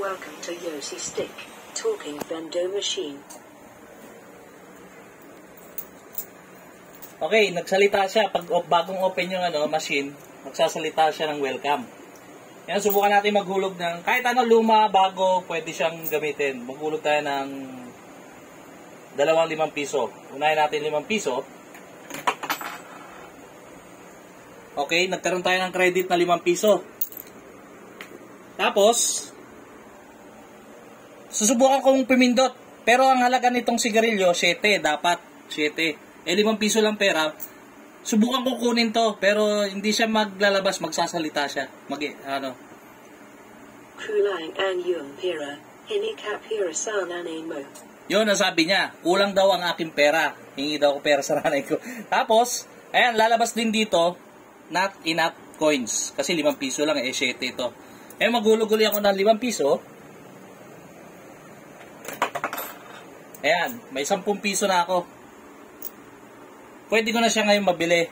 Welcome to Yosi Stick, Talking Vendo Machine. Okay, nagsalita siya. Pag bagong open yung machine, magsasalita siya ng welcome. Yan, subukan natin maghulog ng kahit luma, bago, pwede siyang gamitin. Maghulog tayo ng 2 ₱5. Unahin natin 5 ₱. Okay, nagkaroon tayo ng credit na 5 ₱. Tapos, susubukan kong pumindot. Pero ang halaga nitong sigarilyo, 7. Dapat, 7. 5 ₱ lang pera. Subukan kong kunin to, pero hindi siya maglalabas, magsasalita siya. Yun, nasabi niya, kulang daw ang aking pera. Hingi daw ko pera sa nanay ko. Tapos, ayan, lalabas din dito, not enough coins. Kasi 5 ₱ lang, 7 ito. Eh, magulo-gulo ako ng 5 ₱. Ayan, may 10 ₱ na ako. Pwede ko na siya ngayon mabili.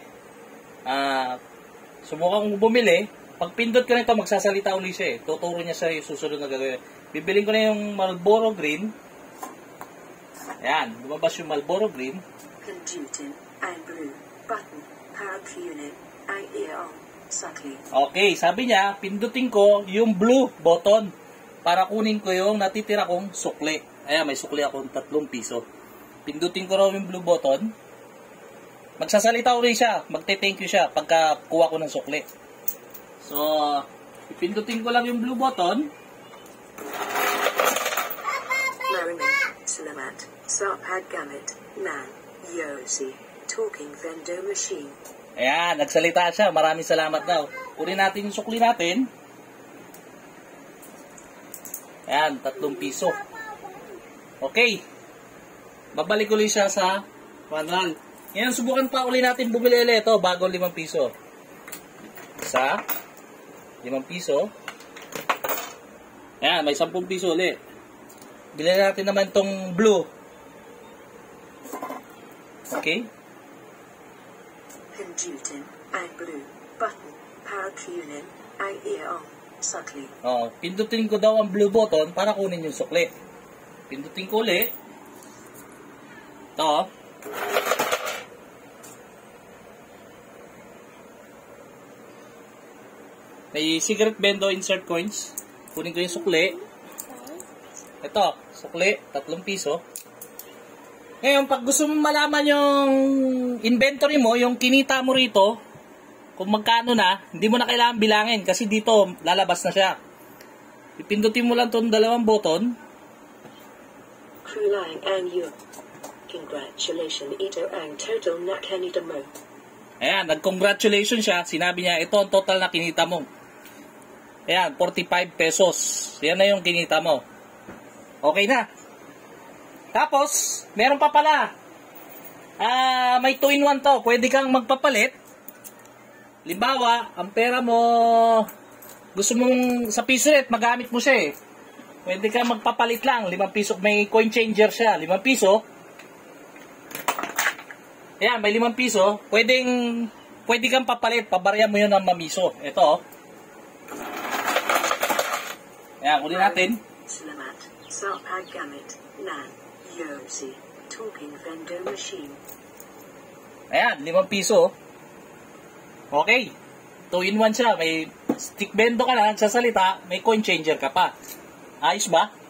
Subukan kong bumili. Pag pindot ko na ito, magsasalita ulit siya eh. Tuturo niya sa susunod na gagawin. Bibiling ko na yung Marlboro Green. Ayan, lumabas yung Marlboro Green. Okay, sabi niya, pindutin ko yung blue button para kunin ko yung natitira kong sukli. Ayan, may sukli akong 3 ₱. Pindutin ko raw yung blue button. Magsasalita ulit siya. Magte-thank you siya pagka kuha ko ng sukli. So, ipindutin ko lang yung blue button. Salamat. Sarpad gamit. Man. Yosi. Talking Vendo Machine. Ayan, nagsalita siya. Maraming salamat daw. Kunin natin yung sukli natin. Ayan, 3 ₱. Okay. Babalik ulit siya sa manual. Ngayon, subukan pa ulit natin bumili ulit ito bago 5 ₱. Isa. 5 ₱. Ayan, may 10 ₱ ulit. Bilhin natin naman itong blue. Okay. Pindutin ang blue button. Para kunin ang iyong sukli. Oo, pindutin ko daw ang blue button para kunin yung sukli. Pindutin ko ulit. Ito. May cigarette vendo, insert coins. Kunin ko yung sukli. Ito, sukli, 3 ₱. Ngayon, pag gusto mong malaman yung inventory mo, yung kinita mo rito, kung magkano na, hindi mo na kailangan bilangin kasi dito, lalabas na siya. Ipindutin mo lang itong 2 button. Ayan, nag-congratulations siya. Sinabi niya, ito ang total na kinita mo. Ayan, 45 pesos. Yan na yung kinita mo. Okay na. Tapos, meron pa pala. May 2-in-1 to. Pwede kang magpapalit. Limbawa, ang pera mo, gusto mong sa piso net, magamit mo siya eh. Pwede kang magpapalit lang. 5 ₱. May coin changer siya. 5 ₱. Ayan, may 5 ₱. Pwede kang papalit. Pabarya mo yun ng mamiso. Ito. Ayan, kunin natin. Salamat. Sarpad gamit ng Yosi Talking Vendo Machine. Ayan, 5 ₱. Okay. 2-in-1 siya. May stick vendo ka na, nagsasalita, may coin changer ka pa. Ayos ba?